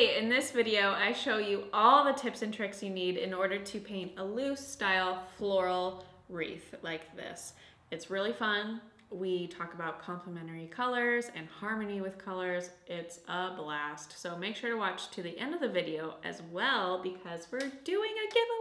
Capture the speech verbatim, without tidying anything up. Today, in this video, I show you all the tips and tricks you need in order to paint a loose style floral wreath like this. It's really fun. We talk about complementary colors and harmony with colors. It's a blast. So make sure to watch to the end of the video as well because we're doing a giveaway.